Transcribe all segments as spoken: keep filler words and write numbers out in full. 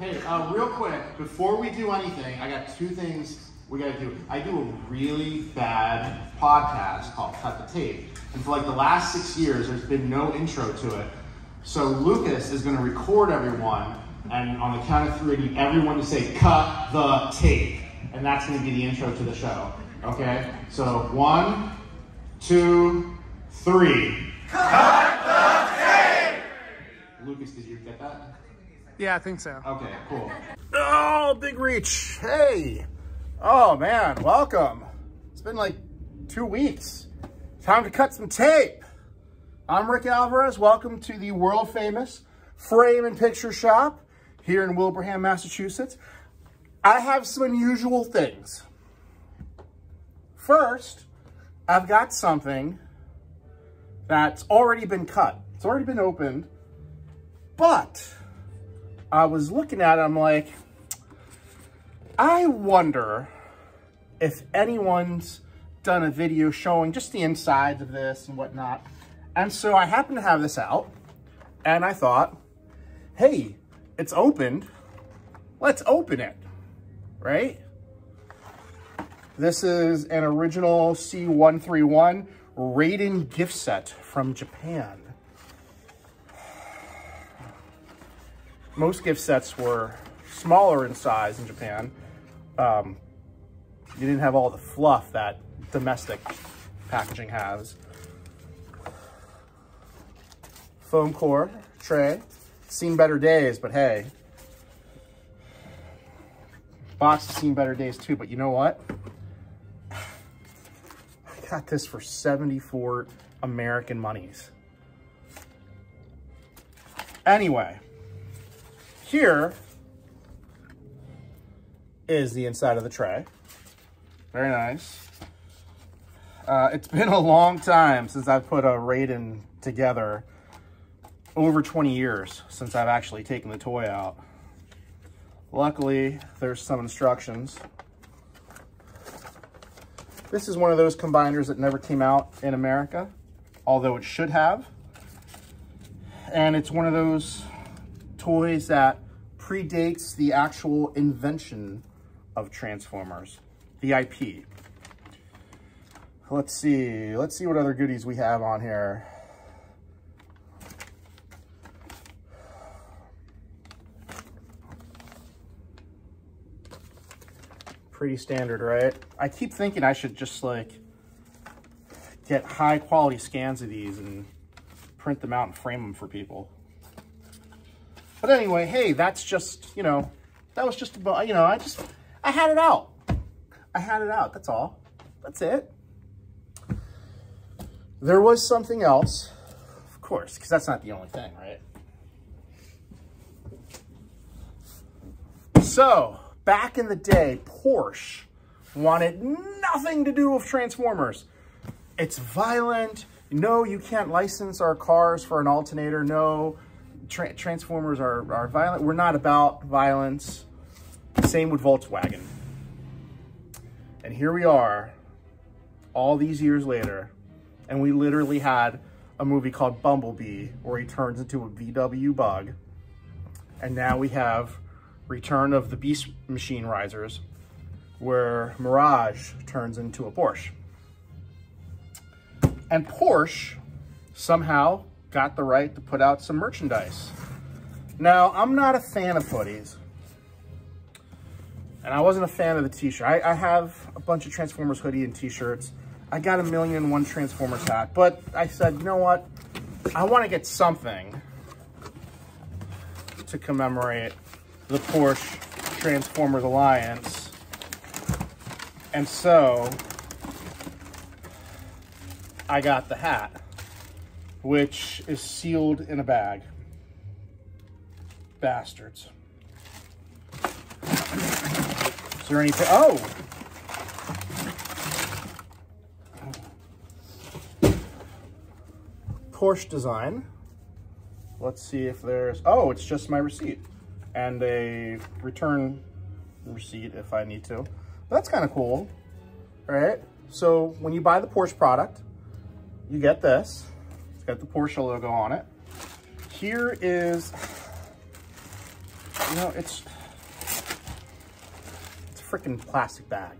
Hey, uh, real quick, before we do anything, I got two things we gotta do. I do a really bad podcast called Cut The Tape, and for like the last six years, there's been no intro to it. So Lucas is gonna record everyone, and on the count of three, I need everyone to say, cut the tape. And that's gonna be the intro to the show, okay? So one, two, three. Cut the tape! Lucas, did you get that? Yeah, I think so. Okay, cool. Oh, big reach. Hey. Oh, man, welcome. It's been like two weeks. Time to cut some tape. I'm Rick Alvarez. Welcome to the world famous Frame and Picture Shop here in Wilbraham, Massachusetts. I have some unusual things. First, I've got something that's already been cut. It's already been opened, but I was looking at it, I'm like, I wonder if anyone's done a video showing just the insides of this and whatnot. And so I happened to have this out and I thought, hey, it's opened. Let's open it, right? This is an original C one thirty-one Raiden gift set from Japan. Most gift sets were smaller in size in Japan. Um, you didn't have all the fluff that domestic packaging has. Foam core, tray. Seen better days, but hey. Box has seen better days too, but you know what? I got this for seventy-four American monies. Anyway. Here is the inside of the tray. Very nice. Uh, it's been a long time since I've put a Raiden together. Over twenty years since I've actually taken the toy out. Luckily, there's some instructions. This is one of those combiners that never came out in America, although it should have. And it's one of those toys that predates the actual invention of Transformers, the I P. Let's see, let's see what other goodies we have on here. Pretty standard, right? I keep thinking I should just like get high quality scans of these and print them out and frame them for people. But anyway, hey, that's just, you know, that was just about, you know, I just, I had it out. I had it out, that's all. That's it. There was something else, of course, because that's not the only thing, right? So, back in the day, Porsche wanted nothing to do with Transformers. It's violent. No, you can't license our cars for an alternator. No. Transformers are, are violent. We're not about violence. Same with Volkswagen. And here we are, all these years later, and we literally had a movie called Bumblebee, where he turns into a V W bug. And now we have Return of the Beast Machine Risers, where Mirage turns into a Porsche. And Porsche somehow got the right to put out some merchandise. Now, I'm not a fan of hoodies. And I wasn't a fan of the t-shirt. I, I have a bunch of Transformers hoodie and t-shirts. I got a million and one Transformers hat, but I said, you know what? I want to get something to commemorate the Porsche Transformers Alliance. And so, I got the hat, which is sealed in a bag. Bastards. Is there anything? Oh! Porsche design. Let's see if there's, oh, it's just my receipt. And a return receipt if I need to. That's kind of cool, right? So when you buy the Porsche product, you get this. Got the Porsche logo on it. Here is you know, it's, it's a freaking plastic bag.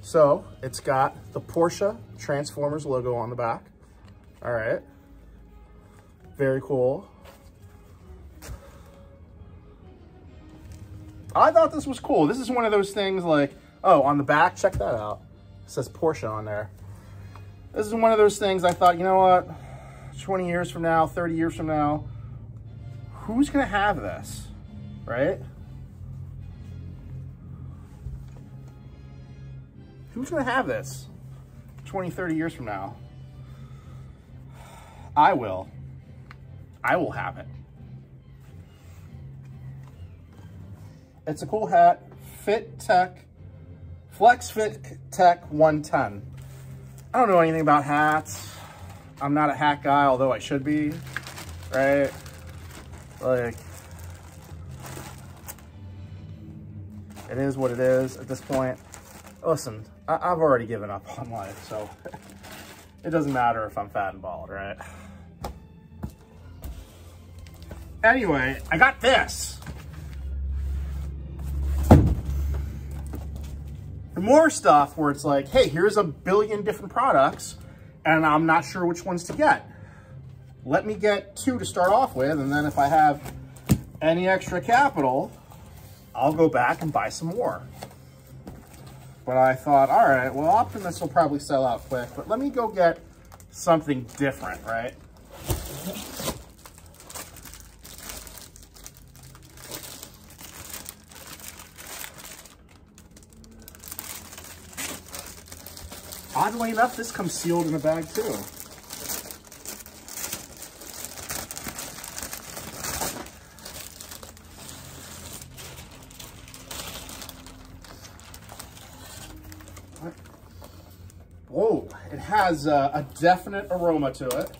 So it's got the Porsche Transformers logo on the back. All right. Very cool. I thought this was cool. This is one of those things like, oh, on the back, check that out. It says Porsche on there. This is one of those things I thought, you know what? twenty years from now, thirty years from now, who's going to have this, right? Who's going to have this twenty, thirty years from now? I will. I will have it. It's a cool hat. Fit Tech, Flex Fit Tech one ten. I don't know anything about hats. I'm not a hat guy, although I should be, right? Like, it is what it is at this point. Listen, I I've already given up on life, so it doesn't matter if I'm fat and bald, right? Anyway, I got this. And more stuff where it's like, hey, here's a billion different products and I'm not sure which ones to get. Let me get two to start off with, and then if I have any extra capital, I'll go back and buy some more. But I thought, all right, well, Optimus will probably sell out quick, but let me go get something different, right? Oddly enough, this comes sealed in a bag too. What? Whoa, it has uh, a definite aroma to it.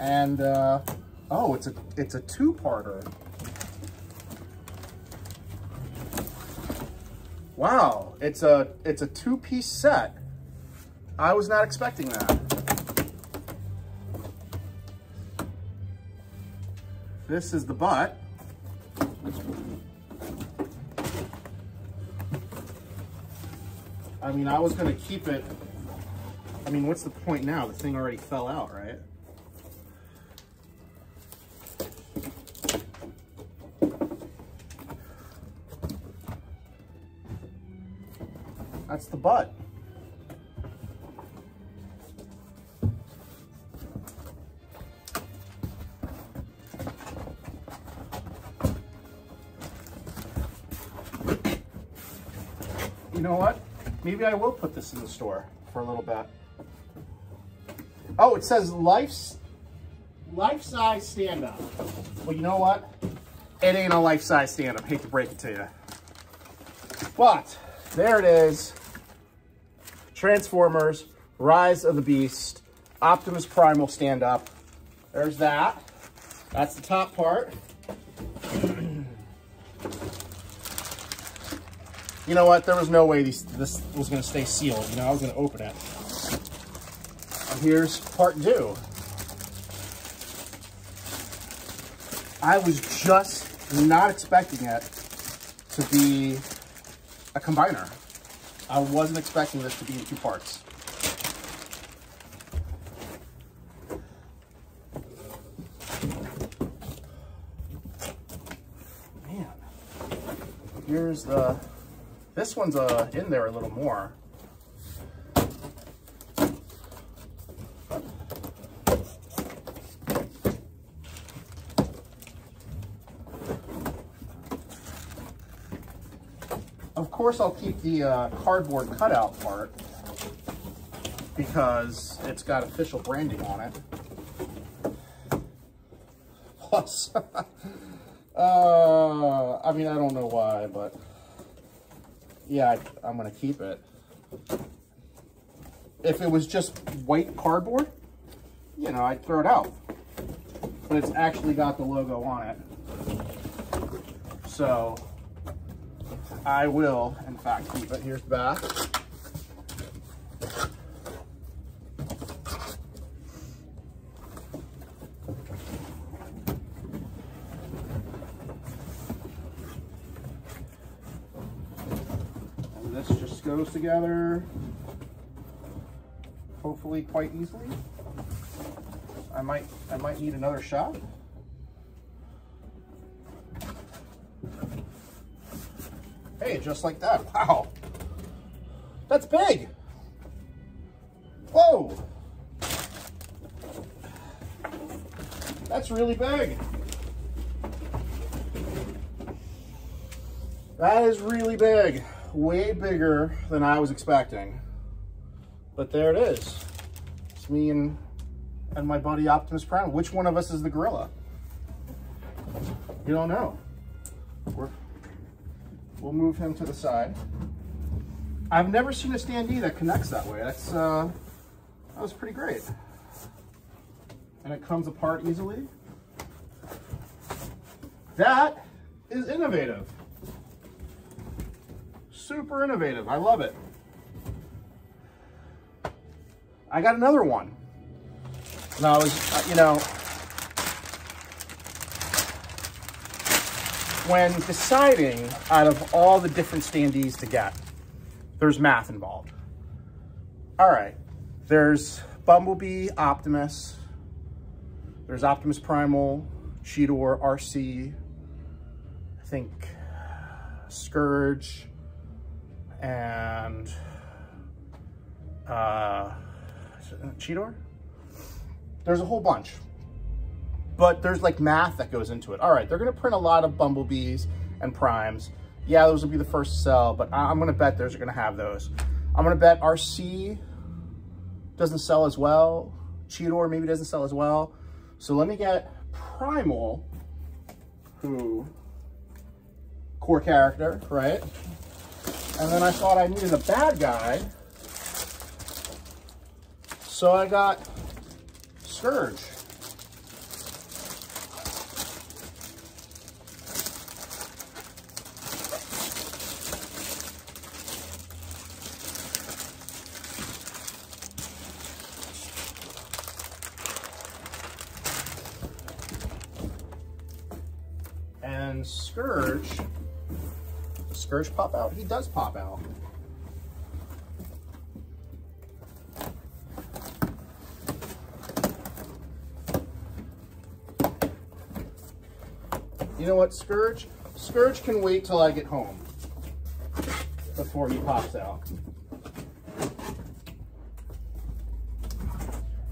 And, uh, oh, it's a, it's a two-parter. Wow, it's a it's a two-piece set. I was not expecting that. This is the butt. I mean, I was gonna keep it. I mean, what's the point now? The thing already fell out, right? That's the butt. You know what? Maybe I will put this in the store for a little bit. Oh, it says life's life-size stand-up. Well, you know what? It ain't a life-size stand-up. Hate to break it to you. But there it is. Transformers, Rise of the Beast, Optimus Primal stand-up. There's that. That's the top part. You know what? There was no way these, this was going to stay sealed. You know, I was going to open it. And here's part two. I was just not expecting it to be a combiner. I wasn't expecting this to be in two parts. Man, here's the, this one's uh, in there a little more. Of course, I'll keep the uh, cardboard cutout part because it's got official branding on it. Plus, uh, I mean, I don't know why, but yeah, I, I'm gonna keep it. If it was just white cardboard, you know, I'd throw it out. But it's actually got the logo on it, so I will, in fact, keep it. Here's the back. goes together hopefully quite easily. I might I might need another shot. Hey, just like that. Wow. That's big. Whoa. That's really big. That is really big. Way bigger than I was expecting. But there it is. It's me and, and my buddy Optimus Prime. Which one of us is the gorilla? You don't know. We're, we'll move him to the side. I've never seen a standee that connects that way. That's uh, that was pretty great. And it comes apart easily. That is innovative. Super innovative. I love it. I got another one. And I was, you know, when deciding out of all the different standees to get, there's math involved. All right. There's Bumblebee, Optimus. There's Optimus Primal, Cheetor, R C, I think Scourge, and uh, Cheetor. There's a whole bunch, but there's like math that goes into it. All right, they're gonna print a lot of Bumblebees and Primes. Yeah, those will be the first to sell, but I'm gonna bet those are gonna have those. I'm gonna bet R C doesn't sell as well. Cheetor maybe doesn't sell as well. So let me get Primal, who, core character, right? And then I thought I needed a bad guy. So I got Scourge. And Scourge, does Scourge pop out? He does pop out. You know what, Scourge? Scourge can wait till I get home before he pops out.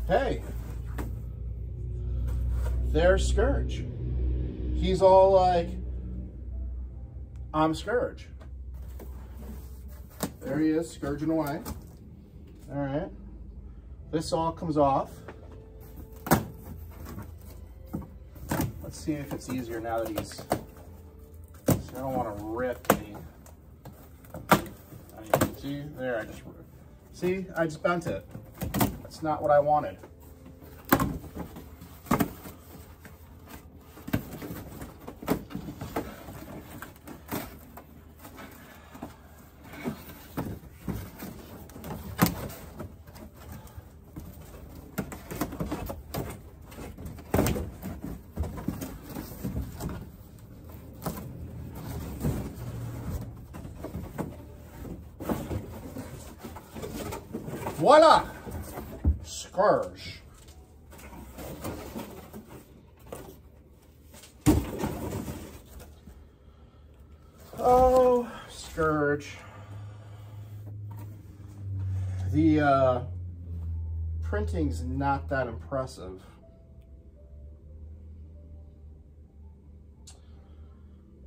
Hey, there's Scourge. He's all like, I'm Scourge. There he is, scourging away. All right. This all comes off. Let's see if it's easier now that he's, I don't want to rip any, see, there, I just, see, I just bent it. That's not what I wanted. Voila! Scourge. Oh, Scourge. The uh, printing's not that impressive.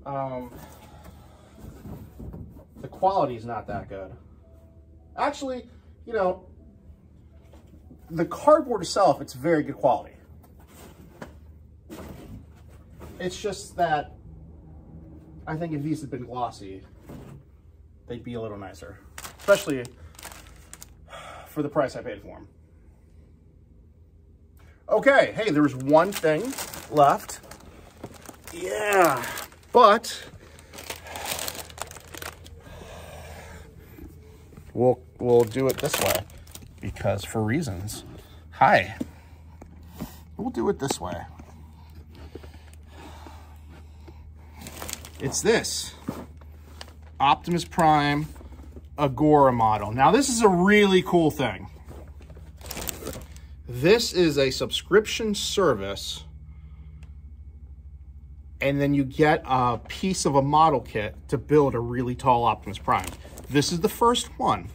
Um, the quality's not that good. Actually, you know, the cardboard itself, it's very good quality. It's just that I think if these had been glossy, they'd be a little nicer, especially for the price I paid for them. Okay, hey, there was one thing left. Yeah, but we'll we'll do it this way because for reasons. Hi. We'll do it this way. It's this Optimus Prime Agora model. Now this is a really cool thing. This is a subscription service, and then you get a piece of a model kit to build a really tall Optimus Prime. This is the first one.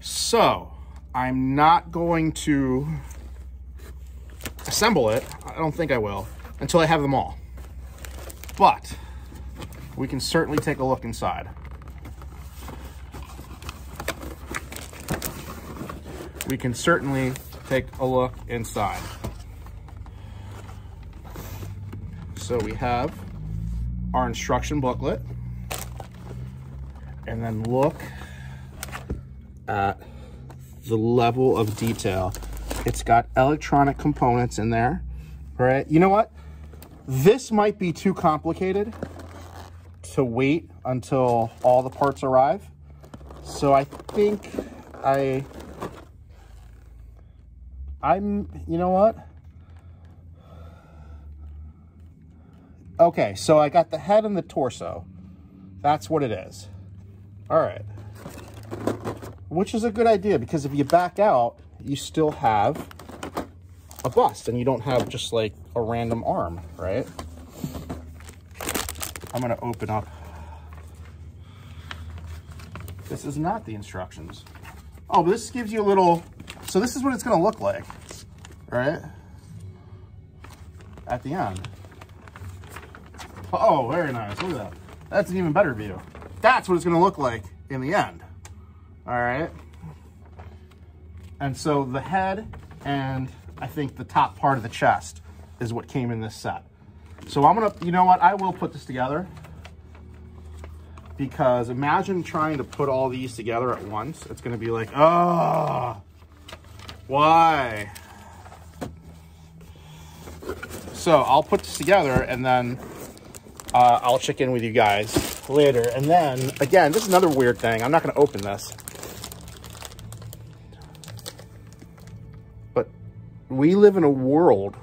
So I'm not going to assemble it. I don't think I will until I have them all. But we can certainly take a look inside. We can certainly take a look inside. So we have our instruction booklet, and then look at the level of detail. It's got electronic components in there, right? You know what? This might be too complicated to wait until all the parts arrive. So I think I... I'm, you know what? Okay, so I got the head and the torso. That's what it is. All right. Which is a good idea, because if you back out, you still have a bust and you don't have just like a random arm, right? I'm gonna open up. This is not the instructions. Oh, but this gives you a little, so this is what it's gonna look like, right? At the end. Oh, very nice, look at that. That's an even better view. That's what it's gonna look like in the end, all right? And so the head and I think the top part of the chest is what came in this set. So I'm gonna, you know what, I will put this together, because imagine trying to put all these together at once. It's gonna be like, oh, why? So I'll put this together and then uh, I'll check in with you guys later. And then again, this is another weird thing. I'm not gonna open this. But we live in a world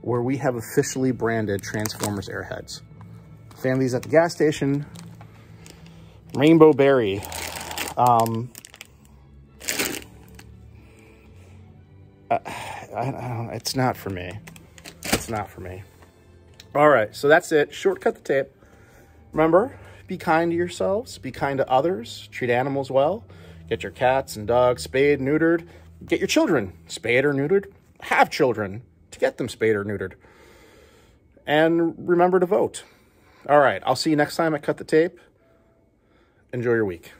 where we have officially branded Transformers airheads. Families at the gas station, Rainbow Berry. Um, I, I don't, it's not for me. It's not for me. All right, so that's it. Short Cut the Tape. Remember, be kind to yourselves. Be kind to others. Treat animals well. Get your cats and dogs spayed, neutered. Get your children spayed or neutered. Have children to get them spayed or neutered. And remember to vote. All right, I'll see you next time at Cut the Tape. Enjoy your week.